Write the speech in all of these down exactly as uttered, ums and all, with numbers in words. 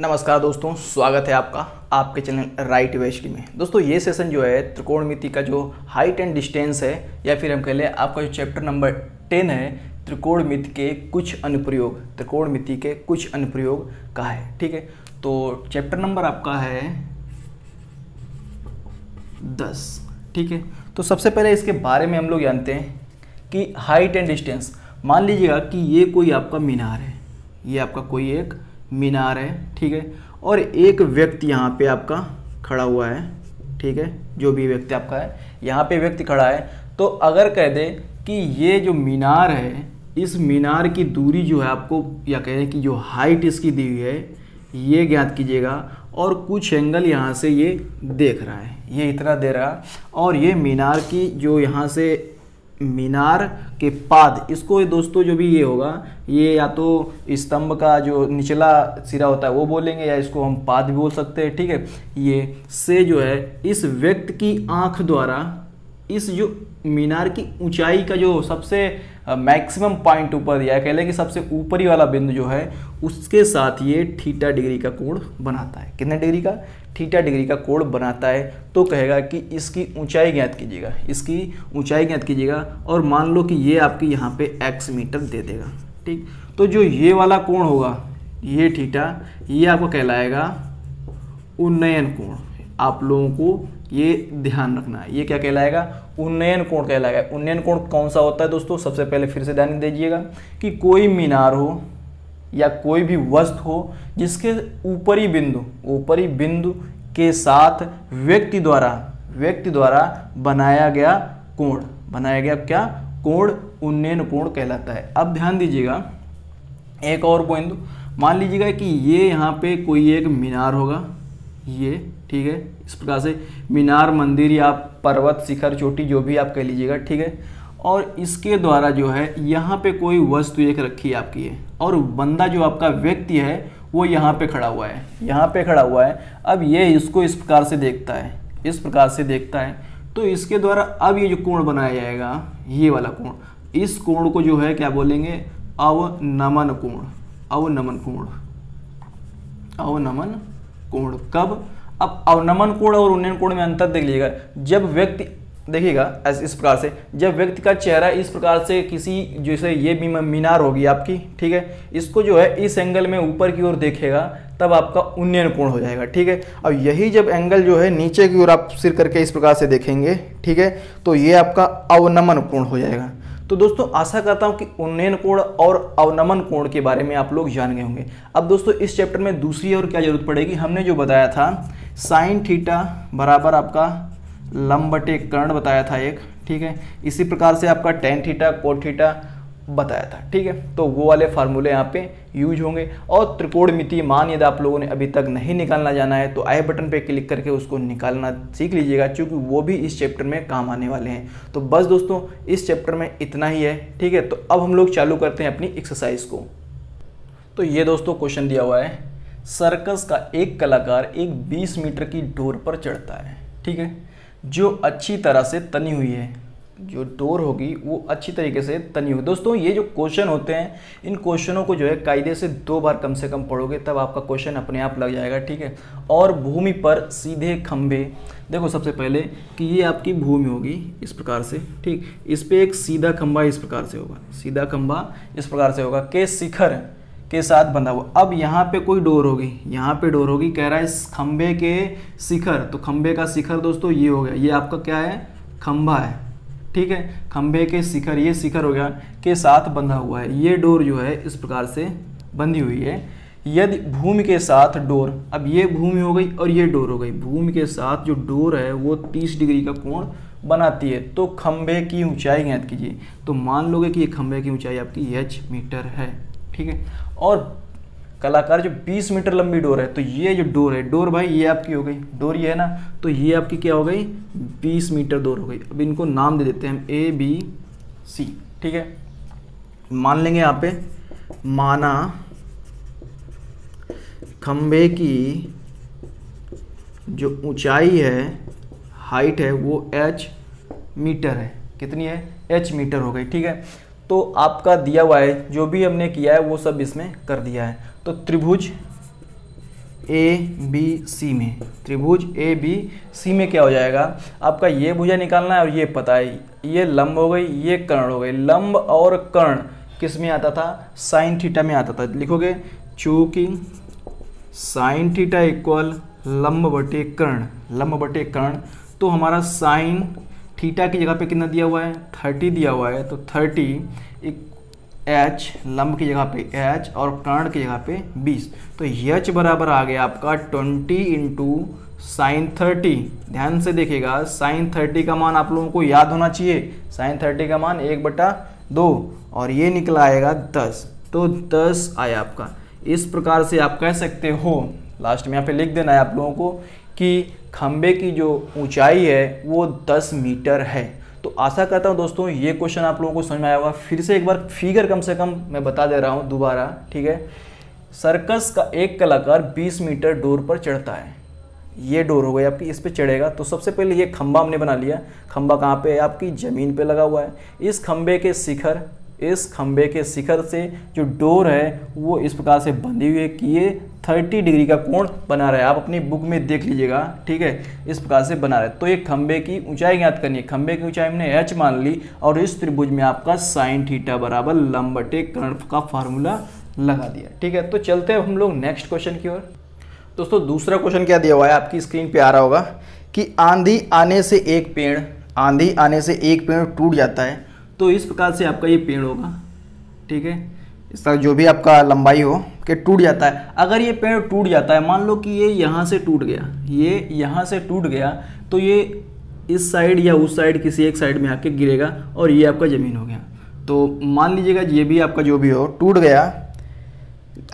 नमस्कार दोस्तों, स्वागत है आपका आपके चैनल राइट वे स्टडी में। दोस्तों ये सेशन जो है त्रिकोणमिति का जो हाइट एंड डिस्टेंस है या फिर हम कह लें आपका जो चैप्टर नंबर टेन है त्रिकोणमिति के कुछ अनुप्रयोग त्रिकोणमिति के कुछ अनुप्रयोग का है। ठीक है, तो चैप्टर नंबर आपका है दस। ठीक है, तो सबसे पहले इसके बारे में हम लोग जानते हैं कि हाइट एंड डिस्टेंस। मान लीजिएगा कि ये कोई आपका मीनार है, ये आपका कोई एक मीनार है। ठीक है, और एक व्यक्ति यहाँ पे आपका खड़ा हुआ है। ठीक है, जो भी व्यक्ति आपका है यहाँ पे व्यक्ति खड़ा है, तो अगर कह दे कि ये जो मीनार है इस मीनार की दूरी जो है आपको या कह दें कि जो हाइट इसकी दी हुई है ये ज्ञात कीजिएगा, और कुछ एंगल यहाँ से ये देख रहा है, ये इतना दे रहा, और ये मीनार की जो यहाँ से मीनार के पाद, इसको ये दोस्तों जो भी ये होगा ये या तो स्तंभ का जो निचला सिरा होता है वो बोलेंगे या इसको हम पाद भी बोल सकते हैं। ठीक है, ये से जो है इस व्यक्ति की आंख द्वारा इस जो मीनार की ऊंचाई का जो सबसे मैक्सिमम पॉइंट ऊपर या कह लें कि सबसे ऊपरी वाला बिंदु जो है उसके साथ ये थीटा डिग्री का कोण बनाता है। कितने डिग्री का? थीटा डिग्री का कोण बनाता है। तो कहेगा कि इसकी ऊंचाई ज्ञात कीजिएगा, इसकी ऊंचाई ज्ञात कीजिएगा, और मान लो कि ये आपकी यहाँ पे एक्स मीटर दे देगा। ठीक, तो जो ये वाला कोण होगा ये थीटा, ये आपको कहलाएगा उन्नयन कोण। आप लोगों को ये ध्यान रखना है, ये क्या कहलाएगा? उन्नयन कोण कहलाएगा। उन्नयन कोण कौन सा होता है दोस्तों? सबसे पहले फिर से ध्यान दीजिएगा कि कोई मीनार हो या कोई भी वस्तु हो जिसके ऊपरी बिंदु ऊपरी बिंदु के साथ व्यक्ति द्वारा व्यक्ति द्वारा बनाया गया कोण बनाया गया क्या कोण उन्नयन कोण कहलाता है। अब ध्यान दीजिएगा एक और बिंदु, मान लीजिएगा कि ये यहाँ पे कोई एक मीनार होगा ये। ठीक है, इस प्रकार से मीनार, मंदिर या पर्वत, शिखर, चोटी जो भी आप कह लीजिएगा। ठीक है, और इसके द्वारा जो है यहाँ पे कोई वस्तु एक रखी है आपकी है, और बंदा जो आपका व्यक्ति है वो यहाँ पे खड़ा हुआ है यहाँ पे खड़ा हुआ है। अब ये इसको इस प्रकार से देखता है इस प्रकार से देखता है तो इसके द्वारा अब ये जो कोण बनाया जाएगा ये वाला कोण, इस कोण को जो है क्या बोलेंगे? अवनमन कोण अवनमन कोण अवनमन कोण कब? अब अवनमन कोण और उन्नयन कोण में अंतर देख लीजिएगा। जब व्यक्ति देखिएगा इस प्रकार से, जब व्यक्ति का चेहरा इस प्रकार से किसी जैसे ये मीनार होगी आपकी, ठीक है, इसको जो है इस एंगल में ऊपर की ओर देखेगा तब आपका उन्नयन कोण हो जाएगा। ठीक है, और यही जब एंगल जो है नीचे की ओर आप सिर करके इस प्रकार से देखेंगे, ठीक है, तो ये आपका अवनमन कोण हो जाएगा। तो दोस्तों आशा करता हूँ कि उन्नयन कोण और अवनमन कोण के बारे में आप लोग जान गए होंगे। अब दोस्तों इस चैप्टर में दूसरी और क्या जरूरत पड़ेगी? हमने जो बताया था साइन थीटा बराबर आपका लंब बटे कर्ण बताया था एक, ठीक है, इसी प्रकार से आपका टेन थीटा कोट थीटा बताया था। ठीक है, तो वो वाले फार्मूले यहाँ पे यूज होंगे। और त्रिकोणमिति मान यदि आप लोगों ने अभी तक नहीं निकालना जाना है तो आई बटन पे क्लिक करके उसको निकालना सीख लीजिएगा, क्योंकि वो भी इस चैप्टर में काम आने वाले हैं। तो बस दोस्तों इस चैप्टर में इतना ही है। ठीक है, तो अब हम लोग चालू करते हैं अपनी एक्सरसाइज को। तो ये दोस्तों क्वेश्चन दिया हुआ है, सर्कस का एक कलाकार एक बीस मीटर की डोर पर चढ़ता है, ठीक है, जो अच्छी तरह से तनी हुई है, जो डोर होगी वो अच्छी तरीके से तनी हुई। दोस्तों ये जो क्वेश्चन होते हैं इन क्वेश्चनों को जो है कायदे से दो बार कम से कम पढ़ोगे तब आपका क्वेश्चन अपने आप लग जाएगा। ठीक है, और भूमि पर सीधे खंभे, देखो सबसे पहले कि ये आपकी भूमि होगी इस प्रकार से, ठीक, इस पर एक सीधा खंभा इस प्रकार से होगा सीधा खंभा इस प्रकार से होगा के शिखर के साथ बंधा हुआ। अब यहाँ पे कोई डोर होगी यहाँ पे डोर होगी कह रहा है इस खंभे के शिखर, तो खंभे का शिखर दोस्तों ये हो गया, ये आपका क्या है? खंभा है। ठीक है, खंभे के शिखर, ये शिखर हो गया, के साथ बंधा हुआ है। ये डोर जो है इस प्रकार से बंधी हुई है। यदि भूमि के साथ डोर, अब ये भूमि हो गई और ये डोर हो गई, भूमि के साथ जो डोर है वो तीस डिग्री का कोण बनाती है, तो खंभे की ऊंचाई ज्ञात कीजिए। तो मान लोगे कि ये खंभे की ऊंचाई आपकी एच मीटर है। ठीक है, और कलाकार जो बीस मीटर लंबी डोर है, तो ये जो डोर है, डोर भाई ये आपकी हो गई, डोर ये है ना, तो ये आपकी क्या हो गई? बीस मीटर डोर हो गई। अब इनको नाम दे देते हैं हम ए बी सी। ठीक है, मान लेंगे यहाँ पे माना खंभे की जो ऊंचाई है, हाइट है, वो एच मीटर है। कितनी है? एच मीटर हो गई। ठीक है, तो आपका दिया हुआ है जो भी हमने किया है वो सब इसमें कर दिया है। तो त्रिभुज ए बी सी में, त्रिभुज ए बी सी में क्या हो जाएगा आपका, ये भुजा निकालना है और ये पता है ये लंब हो गई, ये कर्ण हो गई। लंब और कर्ण किस में आता था, साइन थीटा में आता था। लिखोगे चूंकि साइन थीटा इक्वल लंब बटे कर्ण, लंब बटे कर्ण, तो हमारा साइन थीटा की जगह पे कितना दिया हुआ है, तीस दिया हुआ है, तो तीस एक एच लंब की जगह पे एच और कर्ण की जगह पे बीस, तो एच बराबर आ गया आपका बीस इंटू साइन तीस। ध्यान से देखिएगा साइन तीस का मान आप लोगों को याद होना चाहिए, साइन तीस का मान एक बटा दो और ये निकल आएगा दस, तो दस आया आपका। इस प्रकार से आप कह सकते हो, लास्ट में यहाँ पे लिख देना है आप लोगों को कि खंबे की जो ऊंचाई है वो दस मीटर है। तो आशा करता हूँ दोस्तों ये क्वेश्चन आप लोगों को समझ में आया होगा। फिर से एक बार फिगर कम से कम मैं बता दे रहा हूँ दोबारा, ठीक है। सर्कस का एक कलाकार बीस मीटर डोर पर चढ़ता है, ये डोर हो गई आपकी, इस पे चढ़ेगा। तो सबसे पहले ये खंबा हमने बना लिया, खंबा कहाँ पे है आपकी, ज़मीन पे लगा हुआ है। इस खंबे के शिखर, इस खंबे के शिखर से जो डोर है वो इस प्रकार से बंधी हुई है कि ये तीस डिग्री का कोण बना रहा है, आप अपनी बुक में देख लीजिएगा, ठीक है, इस प्रकार से बना रहा है। तो ये खंबे की ऊंचाई ज्ञात करनी है, खंबे की ऊंचाई हमने h मान ली और इस त्रिभुज में आपका साइन थीटा बराबर लंब बटे कर्ण का फार्मूला लगा दिया, ठीक है। तो चलते हैं हम लोग नेक्स्ट क्वेश्चन की ओर। दोस्तों दूसरा क्वेश्चन क्या दिया हुआ है, आपकी स्क्रीन पर आ रहा होगा कि आंधी आने से एक पेड़, आंधी आने से एक पेड़ टूट जाता है, तो इस प्रकार से आपका ये पेड़ होगा, ठीक है, इस तरह जो भी आपका लंबाई हो कि टूट जाता है। अगर ये पेड़ टूट जाता है, मान लो कि ये यहाँ से टूट गया, ये यहाँ से टूट गया, तो ये इस साइड या उस साइड किसी एक साइड में आके गिरेगा और ये आपका ज़मीन हो गया। तो मान लीजिएगा ये भी आपका जो भी हो टूट गया,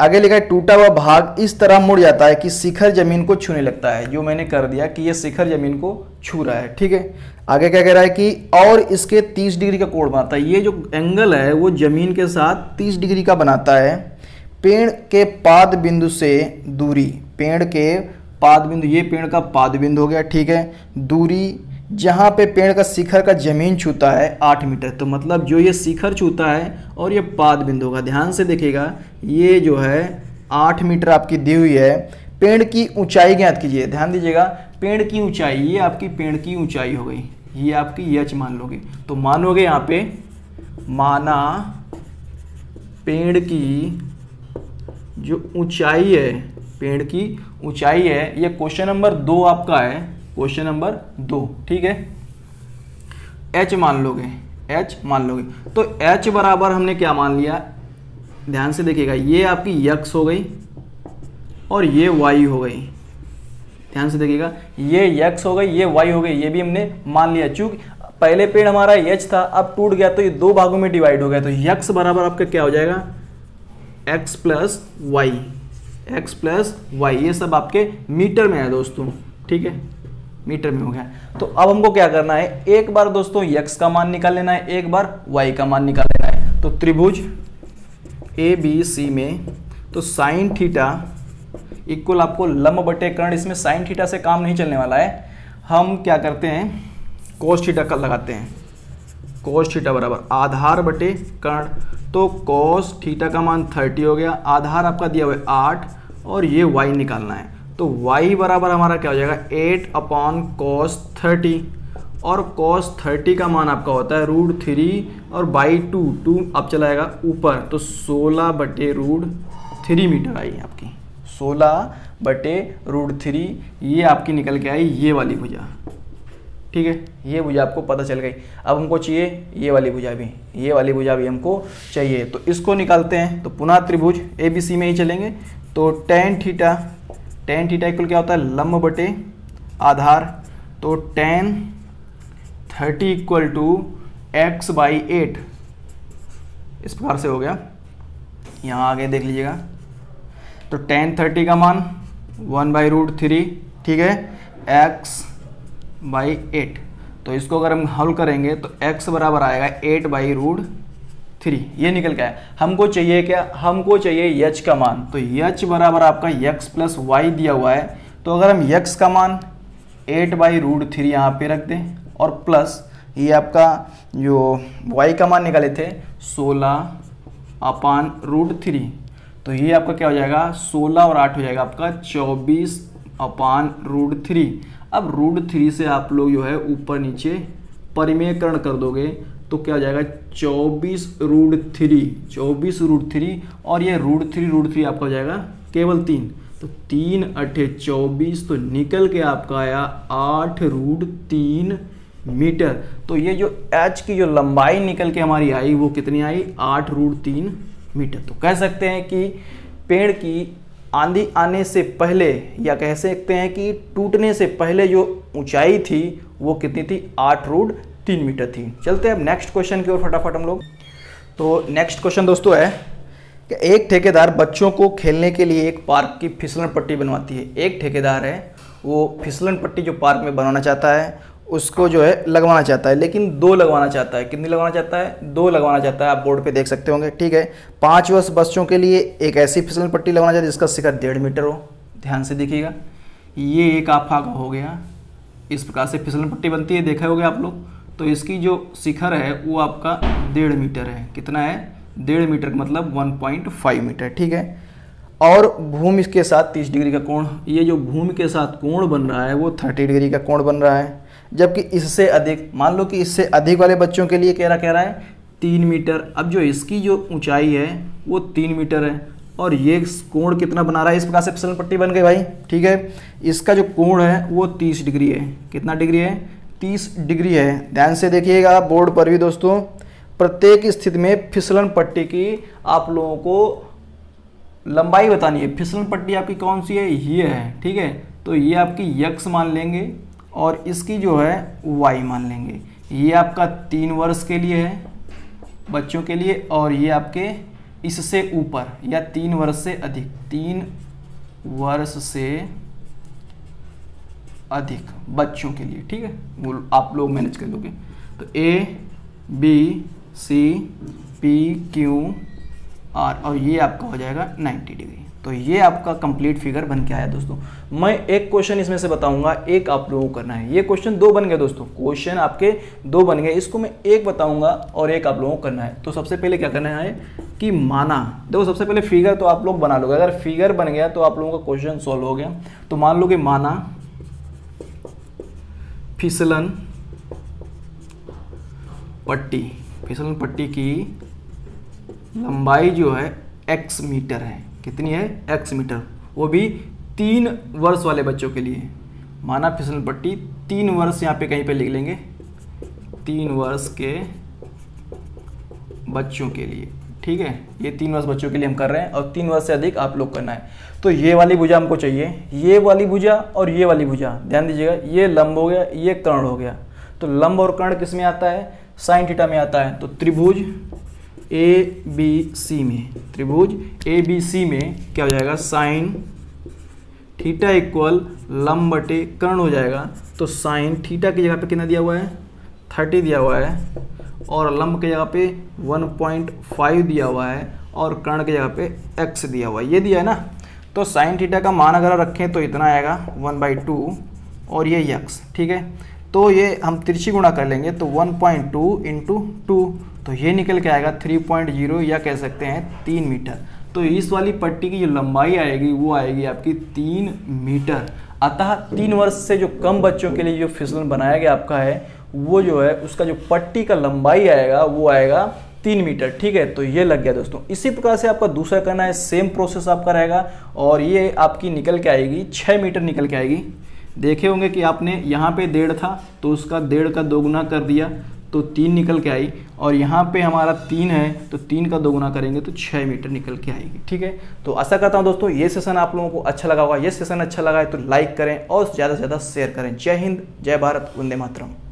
आगे लिखा है टूटा हुआ भाग इस तरह मुड़ जाता है कि शिखर ज़मीन को छूने लगता है, जो मैंने कर दिया कि ये शिखर ज़मीन को छू रहा है, ठीक है। आगे क्या कह रहा है कि और इसके तीस डिग्री का कोण बनाता है, ये जो एंगल है वो ज़मीन के साथ तीस डिग्री का बनाता है। पेड़ के पाद बिंदु से दूरी, पेड़ के पाद बिंदु, ये पेड़ का पाद बिंदु हो गया, ठीक है, दूरी जहाँ पे पेड़ का शिखर का ज़मीन छूता है आठ मीटर। तो मतलब जो ये शिखर छूता है और ये पाद बिंदु का, ध्यान से देखिएगा, ये जो है आठ मीटर आपकी दी हुई है। पेड़ की ऊंचाई ज्ञात कीजिए, ध्यान दीजिएगा पेड़ की ऊंचाई, ये आपकी पेड़ की ऊंचाई हो गई, ये आपकी एच मान लोगे, तो मानोगे यहाँ पे माना पेड़ की जो ऊंचाई है, पेड़ की ऊंचाई है, ये क्वेश्चन नंबर दो आपका है, क्वेश्चन नंबर दो, ठीक है, h मान लोगे, h मान लोगे। तो h बराबर हमने क्या मान लिया, ध्यान से देखिएगा, ये आपकी x हो गई और ये y हो गई, ध्यान से देखिएगा, ये x हो गई, ये y हो गई, ये भी हमने मान लिया। चूंकि पहले पेड़ हमारा h था, अब टूट गया तो ये दो भागों में डिवाइड हो गया, तो x बराबर आपका क्या हो जाएगा, x plus y, x plus y, ये सब आपके मीटर में है दोस्तों, ठीक है, मीटर में हो गया। तो अब हमको क्या करना है, एक बार दोस्तों x का मान निकाल लेना है, एक बार y का मान निकाल लेना है। तो त्रिभुज ए बी सी में तो साइन थीटा इक्वल आपको लंब बटे कर्ण, इसमें साइन थीटा से काम नहीं चलने वाला है, हम क्या करते हैं cos थीटा का लगाते हैं, cos थीटा बराबर आधार बटे कर्ण। तो cos थीटा का मान तीस हो गया, आधार आपका दिया हुआ है आठ और ये y निकालना है, तो y बराबर हमारा क्या हो जाएगा आठ अपॉन कॉस तीस, और कॉस तीस का मान आपका होता है रूट थ्री और बाई टू, टू अब चलाएगा ऊपर, तो सोलह बटे रूट थ्री मीटर आई आपकी, सोलह बटे रूट थ्री, ये आपकी निकल के आई ये वाली भुजा, ठीक है, ये भुजा आपको पता चल गई। अब हमको चाहिए ये वाली भुजा भी, ये वाली भुजा भी हमको चाहिए, तो इसको निकालते हैं, तो पुनः त्रिभुज ए बी सी में ही चलेंगे। तो tan theta, tan theta equal क्या होता है, लंब बटे आधार, तो टेन तीस equal two x by eight, इस प्रकार से हो गया, यहाँ आगे देख लीजिएगा। तो टेन तीस का मान वन बाई रूट थ्री, ठीक है, एक्स बाई एट, तो इसको अगर हम हल करेंगे तो एक्स बराबर आएगा एट बाई रूट थ्री, ये निकल के आया। हमको चाहिए क्या, हमको चाहिए h का मान, तो h बराबर आपका x प्लस वाई दिया हुआ है, तो अगर हम x का मान एट बाई रूट थ्री यहाँ पर रख दें और प्लस ये आपका जो y का मान निकाले थे सोलह अपान रूट थ्री, तो ये आपका क्या हो जाएगा, सोलह और आठ हो जाएगा आपका चौबीस अपान रूट थ्री। अब रूट थ्री से आप लोग जो है ऊपर नीचे परिमेयकरण कर दोगे तो क्या हो जाएगा, चौबीस रूट थ्री, चौबीस रूट थ्री और ये रूट थ्री रूट थ्री आपका हो जाएगा केवल तीन, तो तीन अठे चौबीस, तो निकल के आपका आया आठ रूट तीन मीटर। तो ये जो एच की जो लंबाई निकल के हमारी आई वो कितनी आई, आठ रूट तीन मीटर। तो कह सकते हैं कि पेड़ की आंधी आने से पहले या कह सकते हैं कि टूटने से पहले जो ऊंचाई थी वो कितनी थी, आठ रूट तीन मीटर थी। चलते हैं अब नेक्स्ट क्वेश्चन की ओर फटाफट हम लोग। तो नेक्स्ट क्वेश्चन दोस्तों है, एक ठेकेदार बच्चों को खेलने के लिए एक पार्क की फिसलन पट्टी बनवाती है। एक ठेकेदार है वो फिसलन पट्टी जो पार्क में बनाना चाहता है उसको जो है लगवाना चाहता है, लेकिन दो लगवाना चाहता है। कितनी लगवाना चाहता है, दो लगवाना चाहता है। आप बोर्ड पे देख सकते होंगे, ठीक है। पाँच वर्ष बच्चों के लिए एक ऐसी फिसलन पट्टी लगवाना चाहती है जिसका शिखर डेढ़ मीटर हो। ध्यान से देखिएगा, ये एक आपका हो गया, इस प्रकार से फिसलन पट्टी बनती है, देखा होगा आप लोग। तो इसकी जो शिखर है वो आपका डेढ़ मीटर है। कितना है, डेढ़ मीटर, मतलब वन पॉइंट फाइव मीटर, ठीक है। और भूमि के साथ तीस डिग्री का कोण, ये जो भूमि के साथ कोण बन रहा है वो तीस डिग्री का कोण बन रहा है। जबकि इससे अधिक, मान लो कि इससे अधिक वाले बच्चों के लिए कह रहा कह रहा है तीन मीटर। अब जो इसकी जो ऊंचाई है वो तीन मीटर है और ये कोण कितना बना रहा है, इस प्रकार से फिसलन पट्टी बन गई भाई, ठीक है। इसका जो कोण है वो तीस डिग्री है। कितना डिग्री है, तीस डिग्री है। ध्यान से देखिएगा बोर्ड पर भी दोस्तों, प्रत्येक स्थिति में फिसलन पट्टी की आप लोगों को लंबाई बतानी है। फिसलन पट्टी आपकी कौन सी है, ये है, ठीक है। तो ये आपकी एक्स मान लेंगे और इसकी जो है वाई मान लेंगे। ये आपका तीन वर्ष के लिए है बच्चों के लिए और ये आपके इससे ऊपर या तीन वर्ष से अधिक, तीन वर्ष से अधिक बच्चों के लिए, ठीक है। वो आप लोग मैनेज कर लोगे। तो A B C P Q R और ये आपका हो जाएगा नब्बे डिग्री। तो ये आपका कंप्लीट फिगर बन के आया दोस्तों। मैं एक क्वेश्चन इसमें से बताऊंगा, एक आप लोगों को करना है। ये क्वेश्चन दो बन गए दोस्तों, क्वेश्चन आपके दो बन गए, इसको मैं एक बताऊंगा और एक आप लोगों को करना है। तो सबसे पहले क्या करना है कि माना, देखो सबसे पहले फिगर तो आप लोग बना लोगे, अगर फिगर बन गया तो आप लोगों का क्वेश्चन सॉल्व हो गया। तो मान लो कि माना फिसलन पट्टी, फिसलन पट्टी की लंबाई जो है x मीटर है। कितनी है, x मीटर, वो भी तीन वर्ष वाले बच्चों के लिए। माना फिसलन पट्टी तीन वर्ष, यहाँ पे कहीं पे लिख लेंगे, तीन वर्ष के बच्चों के लिए, ठीक है। ये तीन वर्ष बच्चों के लिए हम कर रहे हैं और तीन वर्ष से अधिक आप लोग करना है। तो ये वाली भुजा हमको चाहिए, ये वाली भुजा और ये वाली भुजा, ध्यान दीजिएगा। ये लंब हो गया, ये कर्ण हो गया। तो लंब और कर्ण किस में आता है, साइन थीटा में आता है। तो त्रिभुज ए बी सी में, त्रिभुज ए बी सी में क्या हो जाएगा, साइन थीटा इक्वल लंब बटे कर्ण हो जाएगा। तो साइन थीटा की जगह पे कितना दिया हुआ है, तीस दिया हुआ है और लंब की जगह पे वन पॉइंट फाइव दिया हुआ है और कर्ण की जगह पे x दिया हुआ है, ये दिया है ना। तो साइन थीटा का मान अगर रखें तो इतना आएगा वन बाई टू और ये x, ठीक है। तो ये हम तिरछी गुणा कर लेंगे तो one point two into two, तो ये निकल के आएगा थ्री पॉइंट ज़ीरो या कह सकते हैं तीन मीटर। तो इस वाली पट्टी की जो लंबाई आएगी वो आएगी आपकी तीन मीटर। अतः तीन वर्ष से जो कम बच्चों के लिए जो फिसलन बनाया गया आपका है वो जो है उसका जो पट्टी का लंबाई आएगा वो आएगा तीन मीटर, ठीक है। तो ये लग गया दोस्तों। इसी प्रकार से आपका दूसरा करना है, सेम प्रोसेस आपका रहेगा और ये आपकी निकल के आएगी छः मीटर निकल के आएगी। देखे होंगे कि आपने यहाँ पे डेढ़ था तो उसका डेढ़ का दोगुना कर दिया तो तीन निकल के आई और यहाँ पे हमारा तीन है तो तीन का दोगुना करेंगे तो छः मीटर निकल के आएगी, ठीक है। तो आशा करता हूँ दोस्तों ये सेशन आप लोगों को अच्छा लगा होगा। ये सेशन अच्छा लगा है तो लाइक करें और ज़्यादा से ज़्यादा शेयर करें। जय हिंद, जय भारत, वंदे मातरम।